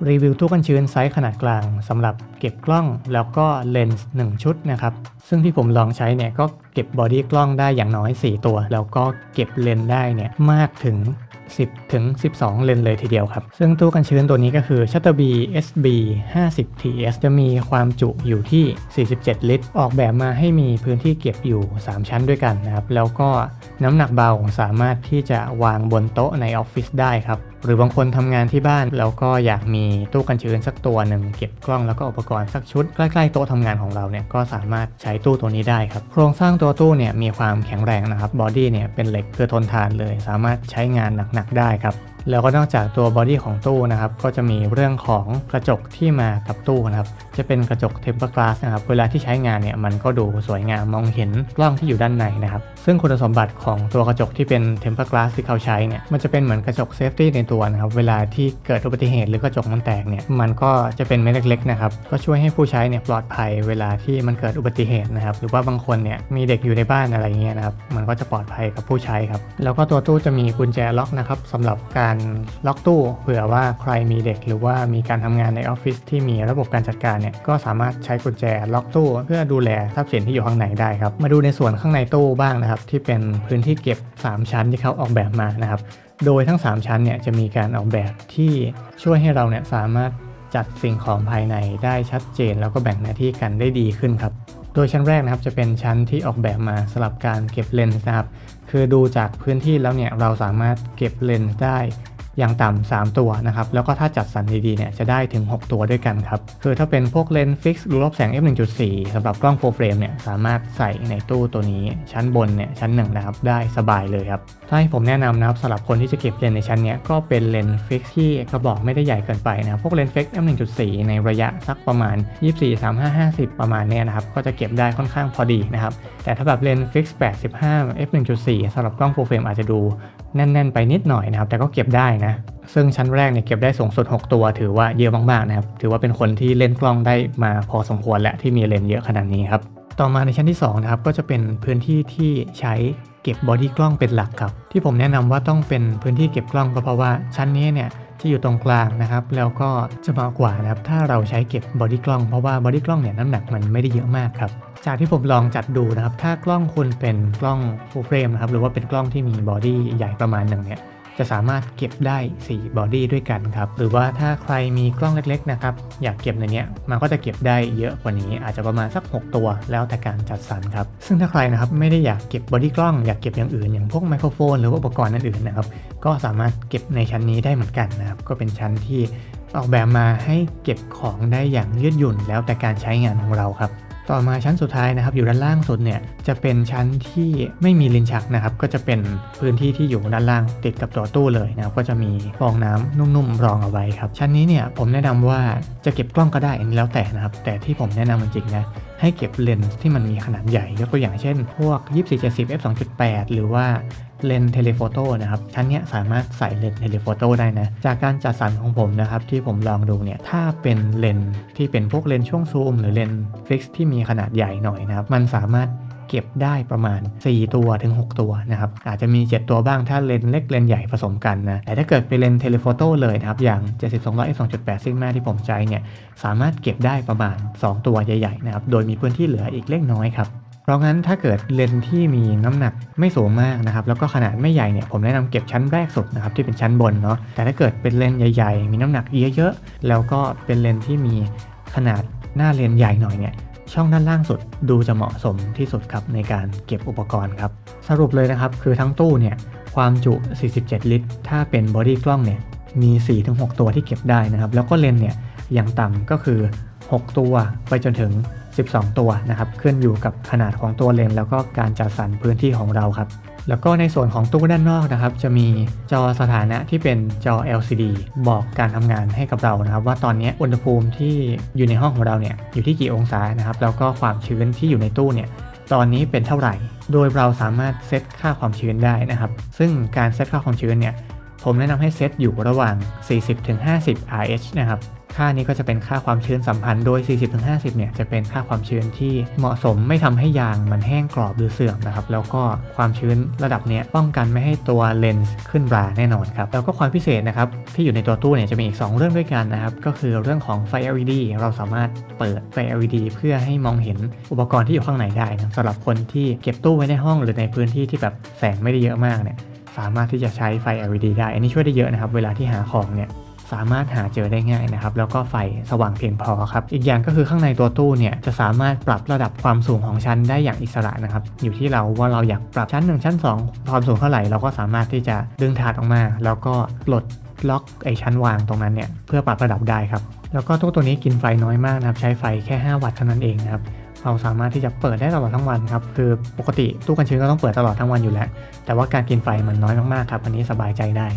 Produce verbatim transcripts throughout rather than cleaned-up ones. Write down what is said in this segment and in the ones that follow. รีวิวตู้กันชื้นไซส์ขนาดกลางสำหรับเก็บกล้องแล้วก็เลนส์หนึ่งชุดนะครับซึ่งที่ผมลองใช้เนี่ยก็เก็บบอดี้กล้องได้อย่างน้อยสี่ตัวแล้วก็เก็บเลนส์ได้เนี่ยมากถึงสิบถึงสิบสอง เลนเลยทีเดียวครับซึ่งตู้กันชื้นตัวนี้ก็คือ Shutter B เอส บี ห้าสิบ ที เอส จะมีความจุอยู่ที่สี่สิบเจ็ดลิตรออกแบบมาให้มีพื้นที่เก็บอยู่สามชั้นด้วยกันนะครับแล้วก็น้ำหนักเบาสามารถที่จะวางบนโต๊ะในออฟฟิศได้ครับหรือบางคนทำงานที่บ้านแล้วก็อยากมีตู้กันชื้นสักตัวหนึ่งเก็บกล้องแล้วก็อุปกรณ์สักชุดใกล้ๆโต๊ะทำงานของเราเนี่ยก็สามารถใช้ตู้ตัวนี้ได้ครับโครงสร้างตัวตู้เนี่ยมีความแข็งแรงนะครับบอดี้เนี่ยเป็นเหล็กคือทนทานเลยสามารถใช้งานหนักๆได้ครับแล้วก็นอกจากตัวบอดี้ของตู้นะครับก็จะมีเรื่องของกระจกที่มากับตู้นะครับจะเป็นกระจก Tempered Glass นะครับเวลาที่ใช้งานเนี่ยมันก็ดูสวยงามมองเห็นกล้องที่อยู่ด้านในนะครับซึ่งคุณสมบัติของตัวกระจกที่เป็น Tempered Glass ที่เขาใช้เนี่ยมันจะเป็นเหมือนกระจก Safety ในตัวนะครับเวลาที่เกิดอุบัติเหตุหรือกระจกมันแตกเนี่ยมันก็จะเป็นเม็ดเล็กๆนะครับก็ช่วยให้ผู้ใช้เนี่ยปลอดภัยเวลาที่มันเกิดอุบัติเหตุนะครับหรือว่าบางคนเนี่ยมีเด็กอยู่ในบ้านอะไรเงี้ยนะครับมันก็จะปลอดภัยกับผู้ใช้ครับแล้วก็ตัวตู้จะมีกุญแจล็อกนะครับสำหรับการล็อกตู้เผื่อว่าใครมีเด็กหรือว่ามีการทำงานในออฟฟิศที่มีระบบการจัดการเนี่ยก็สามารถใช้กุญแจล็อกตู้เพื่อดูแลทรัพย์สินที่อยู่ข้างในได้ครับมาดูในส่วนข้างในตู้บ้างนะครับที่เป็นพื้นที่เก็บสามชั้นที่เขาออกแบบมานะครับโดยทั้งสามชั้นเนี่ยจะมีการออกแบบที่ช่วยให้เราเนี่ยสามารถจัดสิ่งของภายในได้ชัดเจนแล้วก็แบ่งหน้าที่กันได้ดีขึ้นครับโดยชั้นแรกนะครับจะเป็นชั้นที่ออกแบบมาสำหรับการเก็บเลนส์นะครับคือดูจากพื้นที่แล้วเนี่ยเราสามารถเก็บเลนส์ได้อย่างต่ำสามตัวนะครับแล้วก็ถ้าจัดสรรดีๆเนี่ยจะได้ถึงหกตัวด้วยกันครับคือถ้าเป็นพวกเลนส์ฟิกซ์รูปแสง เอฟ หนึ่งจุดสี่ สำหรับกล้องโฟร์เฟรมเนี่ยสามารถใส่ในตู้ตัวนี้ชั้นบนเนี่ยชั้นหนึ่งนะครับได้สบายเลยครับถ้าให้ผมแนะนำนะครับสำหรับคนที่จะเก็บเลนส์ในชั้นเนี้ยก็เป็นเลนส์ฟิกซ์ที่กระบอกไม่ได้ใหญ่เกินไปนะพวกเลนส์ฟิกซ์ เอฟ หนึ่งจุดสี่ ในระยะสักประมาณยี่สิบสี่ สามสิบห้า ห้าสิบประมาณเนี้ยนะครับก็จะเก็บได้ค่อนข้างพอดีนะครับแต่ถ้าแบบเลนส์ฟิกซ์ แปดสิบห้า เอฟ หนึ่งจุดสี่ สำหรับกล้องโฟร์เฟรมอาจจะดูแน่นๆไปนิดหน่อยนะครับแต่ก็เก็บได้นะซึ่งชั้นแรกเนี่ยเก็บได้สูงสุดหกตัวถือว่าเยอะมากๆนะครับถือว่าเป็นคนที่เล่นกล้องได้มาพอสมควรและที่มีเลนส์เยอะขนาดนี้ครับต่อมาในชั้นที่สองนะครับก็จะเป็นพื้นที่ที่ใช้เก็บบอดี้กล้องเป็นหลักครับที่ผมแนะนำว่าต้องเป็นพื้นที่เก็บกล้องก็เพราะว่าชั้นนี้เนี่ยจะอยู่ตรงกลางนะครับแล้วก็จะเหมาะกว่านะครับถ้าเราใช้เก็บบอดี้กล้องเพราะว่าบอดี้กล้องเนี่ยน้ำหนักมันไม่ได้เยอะมากครับจากที่ผมลองจัดดูนะครับถ้ากล้องคุณเป็นกล้องฟูลเฟรมนะครับหรือว่าเป็นกล้องที่มีบอดี้ใหญ่ประมาณหนึ่งเนี่ยจะสามารถเก็บได้สี่บอดี้ด้วยกันครับหรือว่าถ้าใครมีกล้องเล็กๆนะครับอยากเก็บในนี้มันก็จะเก็บได้เยอะกว่านี้อาจจะประมาณสักหกตัวแล้วแต่การจัดสรรครับซึ่งถ้าใครนะครับไม่ได้อยากเก็บบอดี้กล้องอยากเก็บอย่างอื่นอย่างพวกไมโครโฟนหรืออุปกรณ์อื่นๆนะครับก็สามารถเก็บในชั้นนี้ได้เหมือนกันนะครับก็เป็นชั้นที่ออกแบบมาให้เก็บของได้อย่างยืดหยุ่นแล้วแต่การใช้งานของเราครับต่อมาชั้นสุดท้ายนะครับอยู่ด้านล่างสุดเนี่ยจะเป็นชั้นที่ไม่มีลิ้นชักนะครับก็จะเป็นพื้นที่ที่อยู่ด้านล่างติดกับตัวตู้เลยนะครับก็จะมีฟองน้ำนุ่มๆรองเอาไว้ครับชั้นนี้เนี่ยผมแนะนำว่าจะเก็บกล้องก็ได้อันนี้แล้วแต่นะครับแต่ที่ผมแนะนำจริงๆนะให้เก็บเลนส์ที่มันมีขนาดใหญ่ยกตัวอย่างเช่นพวก ยี่สิบสี่ เจ็ดสิบ เอฟ สองจุดแปด หรือว่าเลนส์เทเลโฟโต้นะครับชั้นนี้สามารถใส่เลนส์เทเลโฟโต้ได้นะจากการจัดสรรของผมนะครับที่ผมลองดูเนี่ยถ้าเป็นเลนส์ที่เป็นพวกเลนส์ช่วงซูมหรือเลนส์ฟิกซ์ที่มีขนาดใหญ่หน่อยนะครับมันสามารถเก็บได้ประมาณสี่ตัวถึงหกตัวนะครับอาจจะมีเจ็ดตัวบ้างถ้าเลนส์เล็กเลนส์ใหญ่ผสมกันนะแต่ถ้าเกิดเป็นเลนส์เทเลโฟโต้เลยนะครับอย่าง เจ็ดสิบ สองร้อย เอฟ สองจุดแปด ซิกมาที่ผมใช้เนี่ยสามารถเก็บได้ประมาณสองตัวใหญ่ๆนะครับโดยมีพื้นที่เหลืออีกเล็กน้อยครับเพราะงั้นถ้าเกิดเลนส์ที่มีน้ำหนักไม่สูงมากนะครับแล้วก็ขนาดไม่ใหญ่เนี่ยผมแนะนำเก็บชั้นแรกสุดนะครับที่เป็นชั้นบนเนาะแต่ถ้าเกิดเป็นเลนส์ใหญ่ๆมีน้ำหนักเยอะๆแล้วก็เป็นเลนส์ที่มีขนาดหน้าเลนส์ใหญ่หน่อยเนี่ยช่องด้านล่างสุดดูจะเหมาะสมที่สุดครับในการเก็บอุปกรณ์ครับสรุปเลยนะครับคือทั้งตู้เนี่ยความจุสี่สิบเจ็ดลิตรถ้าเป็นบอดี้กล้องเนี่ยมี สี่ถึงหก ตัวที่เก็บได้นะครับแล้วก็เลนส์เนี่ยอย่างต่ำก็คือหกตัวไปจนถึงสิบสองตัวนะครับขึ้นอยู่กับขนาดของตัวเลนส์แล้วก็การจัดสรรพื้นที่ของเราครับแล้วก็ในส่วนของตู้ด้านนอกนะครับจะมีจอสถานะที่เป็นจอ แอล ซี ดี บอกการทำงานให้กับเรานะครับว่าตอนนี้อุณหภูมิที่อยู่ในห้องของเราเนี่ยอยู่ที่กี่องศานะครับแล้วก็ความชื้นที่อยู่ในตู้เนี่ยตอนนี้เป็นเท่าไหร่โดยเราสามารถเซตค่าความชื้นได้นะครับซึ่งการเซตค่าความชื้นเนี่ยผมแนะนำให้เซตอยู่ระหว่าง สี่สิบถึงห้าสิบ อาร์ เอช นะครับ ค่านี้ก็จะเป็นค่าความชื้นสัมพันธ์โดย สี่สิบถึงห้าสิบ เนี่ยจะเป็นค่าความชื้นที่เหมาะสมไม่ทำให้ยางมันแห้งกรอบหรือเสื่อมนะครับแล้วก็ความชื้นระดับเนี้ยป้องกันไม่ให้ตัวเลนส์ขึ้นราแน่นอนครับแล้วก็ความพิเศษนะครับที่อยู่ในตัวตู้เนี่ยจะมีอีกสองเรื่องด้วยกันนะครับก็คือเรื่องของไฟ แอล อี ดี เราสามารถเปิดไฟ แอล อี ดี เพื่อให้มองเห็นอุปกรณ์ที่อยู่ข้างในได้นะสำหรับคนที่เก็บตู้ไว้ในห้องหรือในพื้นที่ที่แบบแสงไม่ได้เยอะมากเนี่ยสามารถที่จะใช้ไฟ แอล อี ดี ได้อันนี้ช่วยได้เยอะนะครับเวลาที่หาของเนี่ยสามารถหาเจอได้ง่ายนะครับแล้วก็ไฟสว่างเพียงพอครับอีกอย่างก็คือข้างในตัวตู้เนี่ยจะสามารถปรับระดับความสูงของชั้นได้อย่างอิสระนะครับอยู่ที่เราว่าเราอยากปรับชั้นหนึ่งชั้นสองความสูงเท่าไหร่เราก็สามารถที่จะดึงถาดออกมาแล้วก็ปลดล็อกไอชั้นวางตรงนั้นเนี่ยเพื่อปรับระดับได้ครับแล้วก็ตู้ตัวนี้กินไฟน้อยมากนะครับใช้ไฟแค่ห้าวัตต์เท่านั้นเองนะครับเราสามารถที่จะเปิดได้ตลอดทั้งวันครับคือปกติตู้กันชื้นก็ต้องเปิดตลอดทั้งวันอยู่แล้วแต่ว่าการกินไฟมันน้อยมากๆครับอันนี้สบายใจได้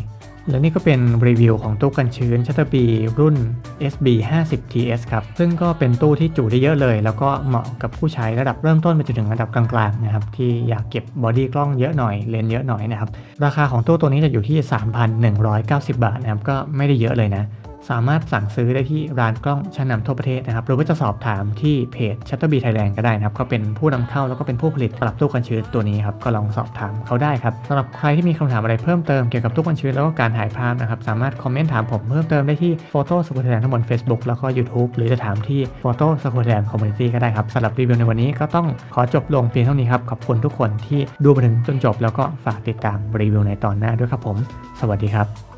และนี่ก็เป็นรีวิวของตู้กันชื้น Shutter B รุ่น เอส บี ห้าสิบ ที เอส ครับซึ่งก็เป็นตู้ที่จุได้เยอะเลยแล้วก็เหมาะกับผู้ใช้ระดับเริ่มต้นไปจนถึงระดับกลางๆนะครับที่อยากเก็บบอดี้กล้องเยอะหน่อยเลนเยอะหน่อยนะครับราคาของตู้ตัวนี้จะอยู่ที่ สามพันหนึ่งร้อยเก้าสิบ บาทนะครับก็ไม่ได้เยอะเลยนะสามารถสั่งซื้อได้ที่ร้านกล้องชั้นนำทั่วประเทศนะครับหรือว่าจะสอบถามที่เพจ Shutter B Thailand ก็ได้นะครับเขาเป็นผู้นำเข้าแล้วก็เป็นผู้ผลิตปรับตู้กันชื้นตัวนี้ครับก็ลองสอบถามเขาได้ครับสำหรับใครที่มีคำถามอะไรเพิ่มเติมเกี่ยวกับตู้กันชื้นแล้วก็การถ่ายภาพนะครับสามารถคอมเมนต์ถามผมเพิ่มเติมได้ที่ Photo Square Thailand ทั้งบน Facebook แล้วก็ YouTube หรือจะถามที่ Photo Square Thailand Community ก็ได้ครับสำหรับรีวิวในวันนี้ก็ต้องขอจบลงเพียงเท่านี้ครับขอบคุณทุกคนที่ดูมาถึงจนจบแล้วก็ฝากติดตามรีวิวในตอนหน้าด้วยครับผมสวัสดีครับ